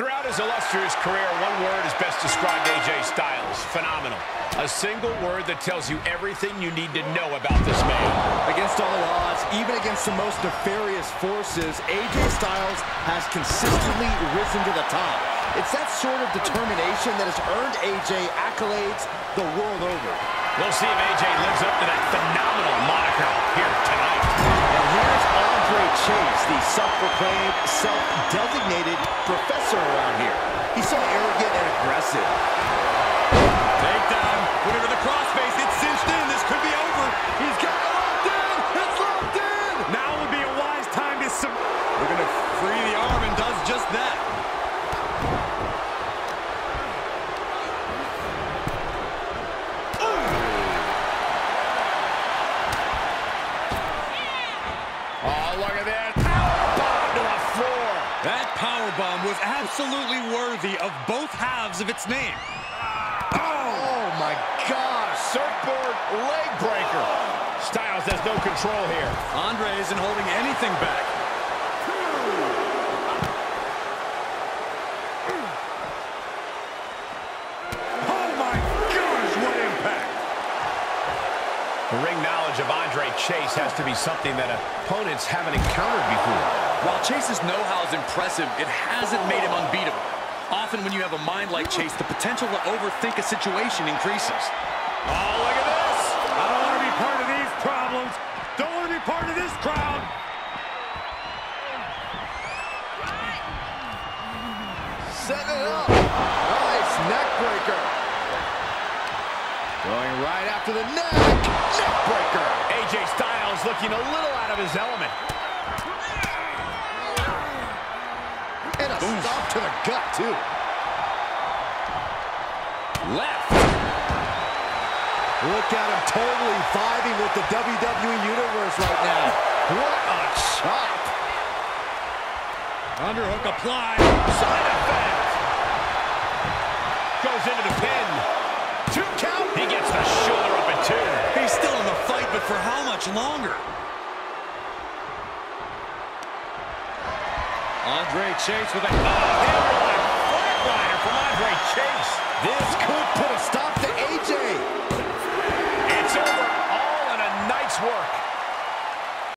Throughout his illustrious career, one word has best described AJ Styles: phenomenal. A single word that tells you everything you need to know about this man. Against all odds, even against the most nefarious forces, AJ Styles has consistently risen to the top. It's that sort of determination that has earned AJ accolades the world over. We'll see if AJ lives up to that phenomenal moniker here tonight. And here's Andre Chase, the self-proclaimed, self-designated professor around here. He's so arrogant and aggressive. Take down. Whatever the crossface, it's cinched in. This could be over. He's got it locked in. It's locked in. Now would be a wise time to submit. We're going to free the arm, and does just that. Was absolutely worthy of both halves of its name. Oh my gosh, surfboard leg breaker. Styles has no control here. Andre isn't holding anything back. Oh my gosh, what impact. The ring knowledge of Andre Chase has to be something that opponents haven't encountered before. While Chase's know-how is impressive, it hasn't made him unbeatable. Often when you have a mind like Chase, the potential to overthink a situation increases. Oh, look at this! I don't want to be part of these problems. Don't want to be part of this crowd. Set it up. Nice neck breaker. Going right after the neck. Neck breaker. AJ Styles looking a little out of his element. And a stop to the gut, too. Left. Look at him totally vibing with the WWE Universe right now. What a shot. Underhook applied. Side effect. Goes into the pin. Two count. He gets the shoulder up at two. He's still in the fight, but for how much longer? Andre Chase with a hammerlock flatliner from Andre Chase. This could put a stop to AJ. It's over. All in a night's work.